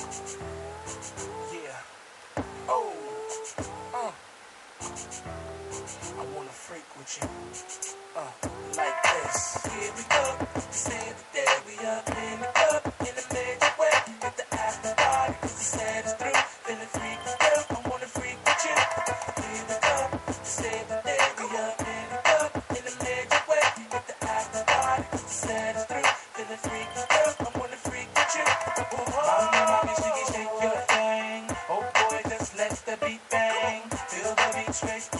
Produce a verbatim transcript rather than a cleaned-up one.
Yeah. Oh. Uh. I wanna freak with you. Uh. Like this. Here we go. Say the day we up in the cup in a major way. At the after party, 'cause you said it's through. Feeling free, girl. I wanna freak with you. Here we go. Say the day we up in the cup in a major way. At the after party, 'cause you said it's through. Feeling free, girl. I wanna freak with you. Oh boy, just let the beat bang, feel the beat straight.